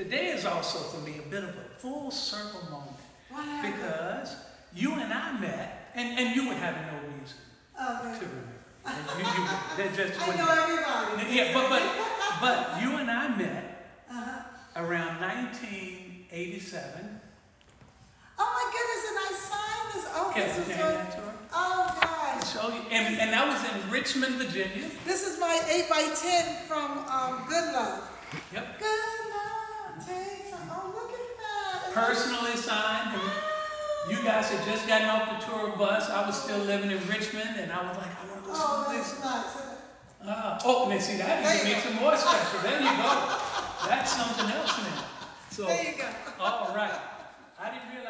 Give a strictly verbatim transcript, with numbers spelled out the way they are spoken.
Today is also for me a bit of a full circle moment. Wow. Because you and I met, and, and you would have no reason okay. to remember. You, you, that just I know everybody. Yeah, but, but, but you and I met uh-huh. around nineteen eighty-seven. Oh my goodness, and I signed this. Oh, this is your, oh God. So, and, and that was in Richmond, Virginia. This is my eight by ten from um, Good Love. Yep. Good Love takes, oh look at that. Personally signed. Ah. You guys had just gotten off the tour bus. I was still living in Richmond, and I was like, I want to go someplace. Oh, that's nice. Uh, oh, man, see, that even makes it more special. There you go. That's something else now. So, there you go. All right. I didn't realize.